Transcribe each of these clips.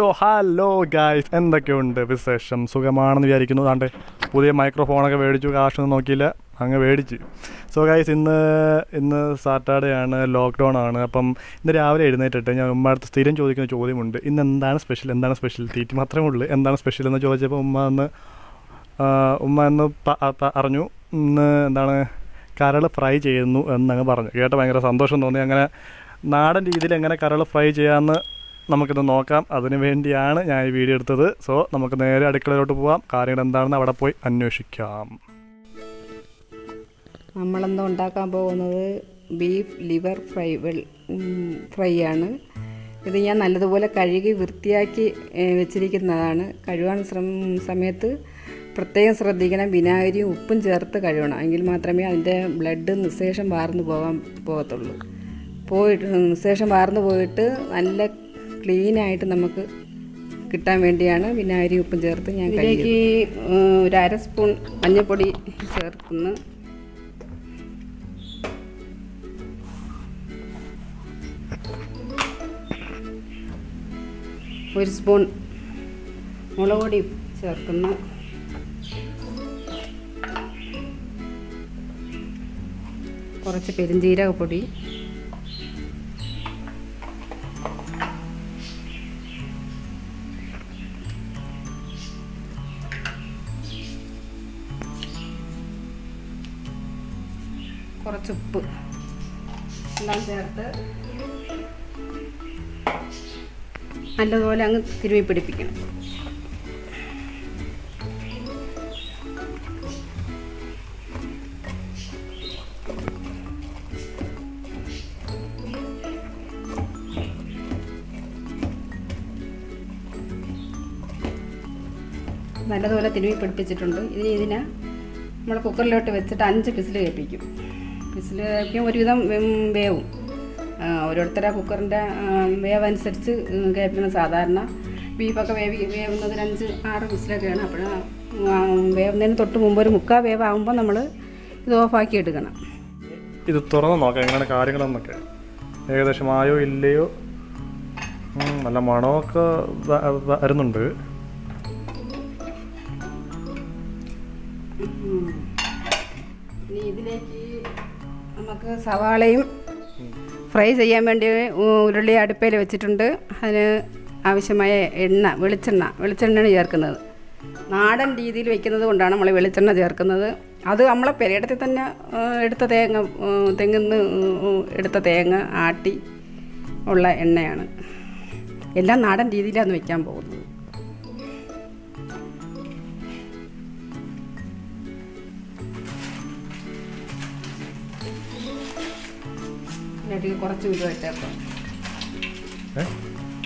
So hello guys, and the Kunde Visesham. So Gaman Viarikino, put a microphone like a very Nokila, hung a very. So guys, in the Saturday and lockdown on a pump, the average Martha Stadium Jodican Jodimunde, in the special and then a specialty, Matramudle, and then special in the Georgia Umano Arnu, Nana Carala Fry Jay, and Nagabarn. Get a Manga Sandoshan on the Nadan Didil and Carala Fry Jay and Namaka Nokam, Adani Indiana, I video to the so Namakana declared to Pua, Karin and Dana Vadapoi, and Nushikam. Amalan Daka Bono, beef, liver, fry, well, fryana. The Yan Aldola Karigi, Virtiaki, Vichiriki Nana, Kaduan from Sametu, Proteins Radigana, Binari, Upun Jarta Kaduna, Angil Matrami, and the blood and the session bar in the Bovatolo. Poet session bar in the water, unlike clean item Namaka Kitam Indiana, Binari Upun Jarta, and Kagi, Dara spoon, Anjapodi Jartuna. One spoon, mulagodi, serkuna. Korachu perinjeeraga podi. Korachu uppu. Ellam serthu. And the whole angle is very pretty. Another one at the new perpetual. Either Monaco lot of its tons of Pisla Picu. Pisla came with them wave. Ortara Kukuranda, we have answered Captain Sadarna. We have another answer, our Visla Ganapana. We have then thought to Mumbai Muka, we have Ampa Namada, though Fakitagana. It is Torano and a cardigan on the cat. The Shamayo, Illeo, Alamanoka, the Arnundu. Needleki Amaka Savalim. Fries and really add a pale with it under Avishamaya Edna, Velichana, Velichana Yarkana. Nad and Didi Vikana, Danamala Velichana Yarkana. Other Amla Peretana, Editha Tanga, Editha Tanga, Arti, Ola and Nana. Ella Nad and Didi and Vicambo.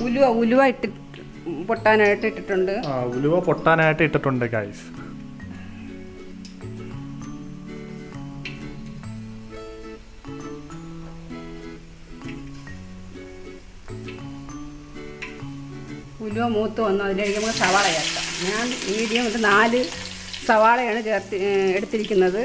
Will you at it under? Will you potan at it under, guys? Will you move to another Savara? And medium with an ali Savara and another.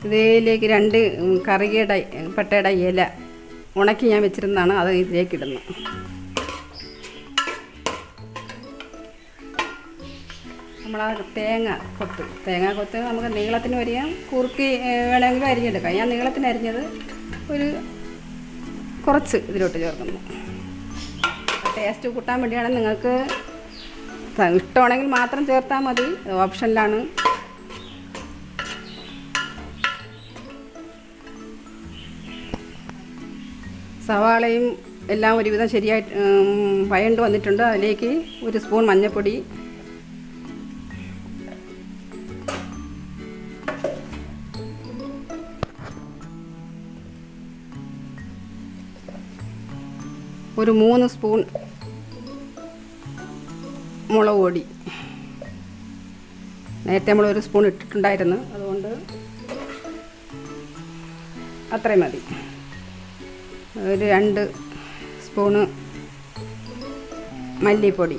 they like it and carried a patada yella. ഉണക്കി ഞാൻ വെച്ചിരുന്നതാണ് അത് ഇതിലേക്ക് ഇടുന്നത്. നമ്മൾ ആ തേങ്ങ കൊത്ത് നമുക്ക് നീളത്തിന് അരിയാം, കുറുക്കി വേണമെങ്കിലും അരിഞ്ഞെടുക്കാം. ഞാൻ നീളത്തിന് അരിഞ്ഞത് ഒരു കുറച്ച് ഇതിലോട്ട് ചേർക്കുന്നു. ടേസ്റ്റ് കൂട്ടാൻ വേണ്ടിയാണ്, നിങ്ങൾക്ക് ഇഷ്ടമാണെങ്കിൽ മാത്രം ചേർത്താൽ മതി, ഓപ്ഷനിലാണ്. സവാളയും എല്ലാം ഒരുവിധം ശരിയായിട്ട് വഴണ്ട് വന്നിട്ടുണ്ട്. അതിലേക്ക് ഒരു സ്പൂൺ മഞ്ഞൾപ്പൊടി, ഒരു 3 സ്പൂൺ മുളക് പൊടി. നേരത്തെ നമ്മൾ 1 സ്പൂൺ ഇട്ടിട്ടുണ്ടായിരുന്നു, അതുകൊണ്ട് അത്രയും മതി. ഒരു 2 സ്പൂണ് മല്ലിപ്പൊടി,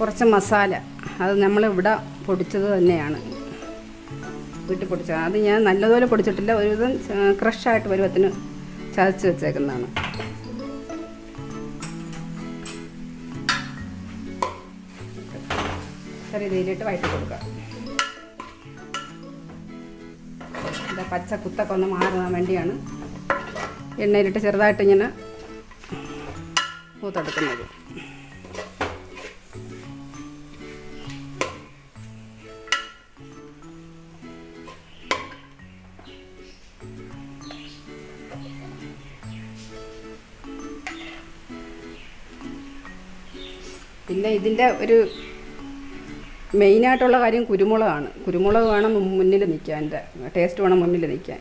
കുറച്ച് മസാല, അത് നമ്മളിവിടെ പൊടിച്ചത് തന്നെയാണ്, വീട്ടിൽ പൊടിച്ചത്. അത് ഞാൻ നല്ലതുപോലെ പൊടിച്ചിട്ടില്ല, ഒരുവിധം ക്രഷായിട്ട് പരുവത്തിന് ചതച്ച് വെച്ചേക്കുന്നതാണ്. ചെറിയ രീതിയിലിട്ട് വഴറ്റി കൊടുക്കുക. ഇതാ പച്ച കുത്തൊക്കെ ഒന്ന് മാറാൻ വേണ്ടിയാണ് എണ്ണയിലിട്ട് ചെറുതായിട്ട് ഇങ്ങനെ പൂത്തെടുക്കുന്നത്. പിന്നെ ഇതിൻ്റെ ഒരു മെയിനായിട്ടുള്ള കാര്യം കുരുമുളകാണ്. കുരുമുളക് വേണം മുന്നിൽ നിൽക്കാൻ, എൻ്റെ ടേസ്റ്റ് വേണം മുന്നിൽ നിൽക്കാൻ.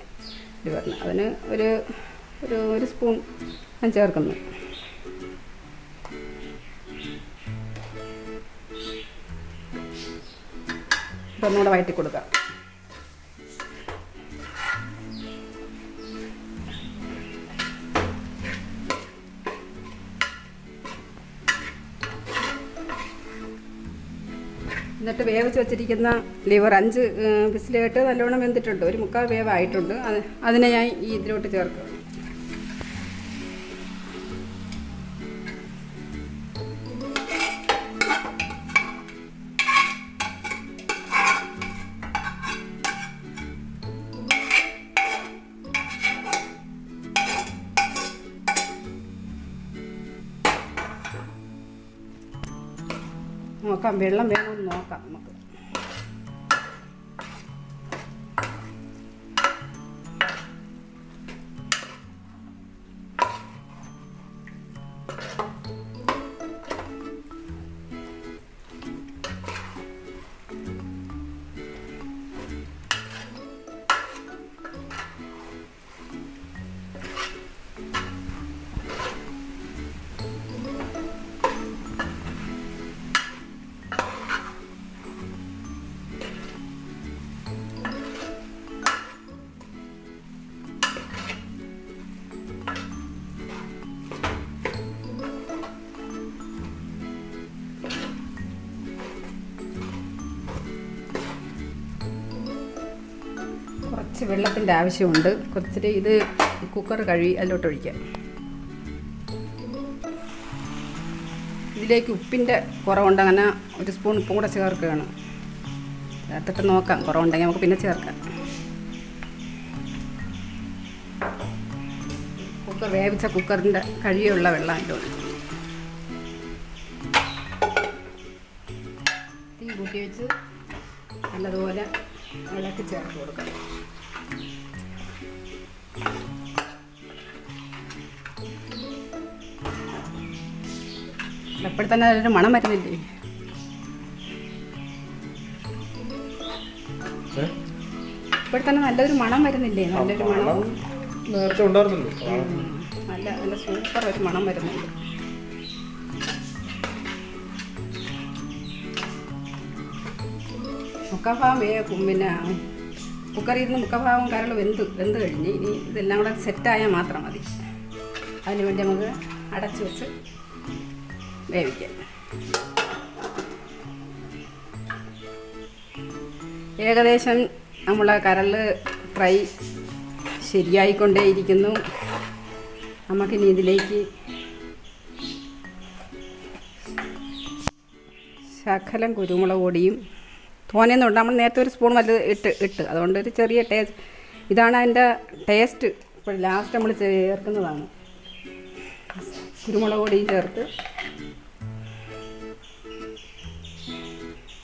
ഇത് പറഞ്ഞു അതിന് ഒരു ഒരു ഒരു സ്പൂൺ ഞാൻ ചേർക്കുന്നു. ഇപ്പം ഒന്നുകൂടെ വഴറ്റി കൊടുക്കാം. എന്നിട്ട് വേവിച്ച് വെച്ചിരിക്കുന്ന ലിവർ 5 വിസിലേട്ട് നല്ലോണം വെന്തിട്ടുണ്ട്, ഒരു 3/4 വേവായിട്ടുണ്ട്. അതിനെ ഞാൻ ഈ ഇതിലോട്ട് ചേർക്കുക. നോക്കാം, വെള്ളം വേണമെന്ന് നോക്കാം. നമുക്ക് കുറച്ച് വെള്ളത്തിൻ്റെ ആവശ്യമുണ്ട്, കുറച്ചിട്ട് ഇത് കുക്കർ കഴുകി അതിലോട്ടൊഴിക്കാം. ഇതിലേക്ക് ഉപ്പിൻ്റെ കുറവുണ്ട്, അങ്ങനെ 1 സ്പൂൺ ഉപ്പും കൂടെ ചേർക്കുകയാണ്. ചേർത്തിട്ട് നോക്കാം, കുറവുണ്ടെങ്കിൽ നമുക്ക് പിന്നെ ചേർക്കാം. കുക്കർ വേവിച്ച കുക്കറിൻ്റെ കഴുകിയുള്ള വെള്ളം അതിലൊഴിക്കും. തീ കൂട്ടി വെച്ച് നല്ലതുപോലെ ഇളക്കി ചേർത്ത് കൊടുക്കാം. എപ്പോഴും തന്നെ അതിലൊരു മണം വരുന്നില്ലേ? ഇപ്പോഴും തന്നെ നല്ലൊരു മണം വരുന്നില്ലേ? നല്ലൊരു മണം, നല്ല സൂപ്പർ ഒരു മണം വരുന്നുണ്ട്. മുക്കഭാഗം പിന്നെ കുക്കറിൽ നിന്ന് മുക്കഭാഗം കരൾ വെന്ത് കഴിഞ്ഞ് ഇനി ഇതെല്ലാം കൂടെ സെറ്റായാൽ മാത്രം മതി. അതിനുവേണ്ടി നമുക്ക് അടച്ചു വെച്ച് വേവിക്കാം. ഏകദേശം നമ്മളെ കരൾ ഫ്രൈ ശരിയായിക്കൊണ്ടേയിരിക്കുന്നു. നമുക്കിനി ഇതിലേക്ക് ശകലം കുരുമുളക് പൊടിയും തോനെന്നുണ്ട്. നമ്മൾ നേരത്തെ ഒരു സ്പൂൺ വലുത് ഇട്ട് അതുകൊണ്ട് ഒരു ചെറിയ ടേസ്റ്റ്, ഇതാണ് അതിൻ്റെ ടേസ്റ്റ്. ഇപ്പോൾ ലാസ്റ്റ് നമ്മൾ ചേർക്കുന്നതാണ് കുരുമുളക് പൊടിയും ചേർത്ത്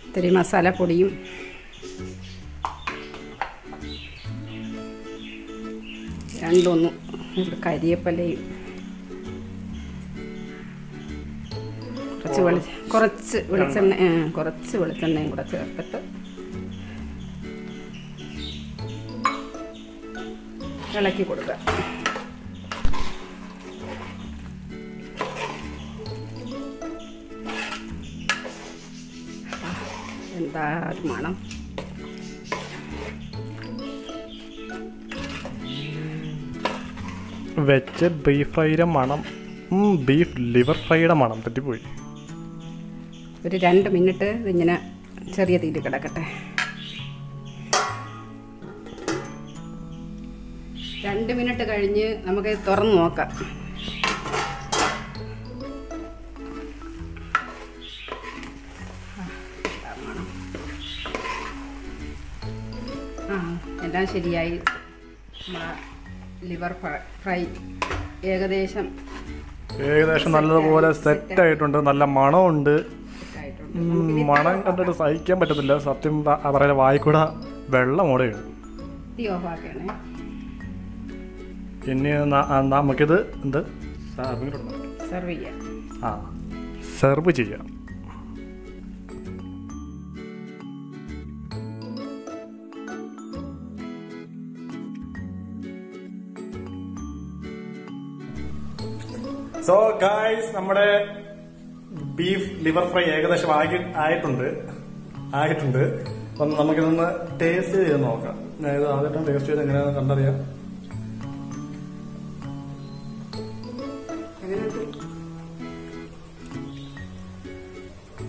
ഇത്തിരി മസാലപ്പൊടിയും രണ്ടൊന്നും കരിയേപ്പിലയും കുറച്ച് വെളിച്ചെണ്ണയും കൂടെ ചേർത്തിട്ട് ഇളക്കി കൊടുക്കാം. എന്താ മണം! വെജ് ബീഫ് ഫ്രൈയുടെ മണം, ബീഫ് ലിവർ ഫ്രൈയുടെ മണം തെറ്റിപ്പോയി. ഒരു 2 മിനിറ്റ് ഇതിങ്ങനെ ചെറിയ തീര് കിടക്കട്ടെ. 2 മിനിറ്റ് കഴിഞ്ഞ് നമുക്ക് തുറന്ന് നോക്കാം. എല്ലാം ശരിയായി. ലിവർ ഫ്രൈ ഏകദേശം നല്ലതുപോലെ സെറ്റ് ആയിട്ടുണ്ട്. നല്ല മണമുണ്ട്. മണം കണ്ടിട്ട് സഹിക്കാൻ പറ്റത്തില്ല. സത്യം പറയുന്ന വായിക്കൂടെ വെള്ളം ഓടുകയാണ്. പിന്നെ നമുക്കിത് എന്ത് സെർവ് ചെയ്യാം. സോ ഗൈസ്, നമ്മുടെ ബീഫ് ലിവർ ഫ്രൈ ഏകദേശം ആയിട്ടുണ്ട്. അപ്പം നമുക്കിതൊന്ന് ടേസ്റ്റ് ചെയ്ത് നോക്കാം. അതായത് ആദ്യം ടേസ്റ്റ് ചെയ്ത് എങ്ങനെയാണെന്ന് കണ്ടറിയാം.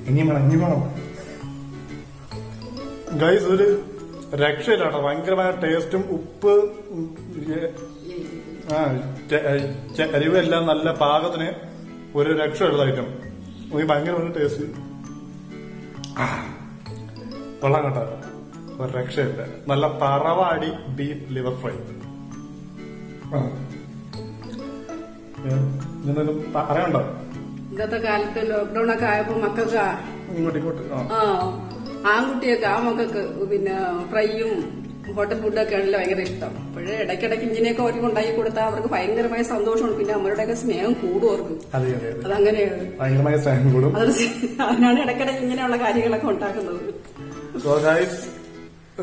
ഇനി വേണം ഗൈസ്, ഒരു രക്ഷയില്ല കേട്ടോ. ഭയങ്കരമായ ടേസ്റ്റും ഉപ്പ് എരിവെല്ലാം നല്ല പാകത്തിന്, ഒരു രക്ഷയുള്ള ഐറ്റം. ഭയങ്കര ടേസ്റ്റ്, കൊള്ളാൻ കേട്ടോ. ഒരു രക്ഷയില്ല, നല്ല പറവാടി ബീഫ് ലിവർ ഫ്രൈ. അറിയണ്ടോ, ഇന്നത്തെ കാലത്ത് ലോക്ക്ഡൌൺ ഒക്കെ ആയപ്പോ മക്കൾക്ക് ആൺകുട്ടിയൊക്കെ ആ മക്കൾക്ക് പിന്നെ ഫ്രൈയും ഹോട്ടൽ ഫുഡൊക്കെ ആണല്ലോ ഭയങ്കര ഇഷ്ടം. അപ്പോഴേ ഇടയ്ക്കിടയ്ക്ക് ഇഞ്ചിനെയൊക്കെ അവർക്ക് ഉണ്ടാക്കി കൊടുത്താൽ അവർക്ക് ഭയങ്കരമായ സന്തോഷമാണ്. പിന്നെ അമ്മയുടെയൊക്കെ സ്നേഹം കൂടും അവർക്ക്. അതങ്ങനെയാണ്, ഭയങ്കരമായ സ്നേഹം കൂടും. അതിനാണ് ഇടയ്ക്കിടയ്ക്ക് ഇങ്ങനെയുള്ള കാര്യങ്ങളൊക്കെ ഉണ്ടാക്കുന്നത്.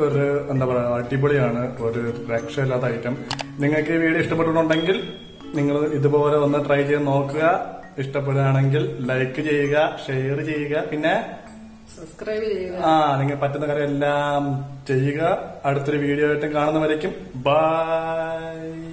ഒരു എന്താ പറയുക, അടിപൊളിയാണ്, ഒരു രക്ഷയില്ലാത്ത ഐറ്റം. നിങ്ങൾക്ക് ഈ വീഡിയോ ഇഷ്ടപ്പെട്ടിട്ടുണ്ടെങ്കിൽ നിങ്ങൾ ഇതുപോലെ ഒന്ന് ട്രൈ ചെയ്ത് നോക്കുക. ഇഷ്ടപ്പെടുകയാണെങ്കിൽ ലൈക്ക് ചെയ്യുക, ഷെയർ ചെയ്യുക, പിന്നെ സബ്സ്ക്രൈബ് ചെയ്യുക. നിങ്ങൾ പറ്റുന്ന കാര്യം എല്ലാം ചെയ്യുക. അടുത്തൊരു വീഡിയോ ആയിട്ടും കാണുന്നവരേക്കും ബൈ.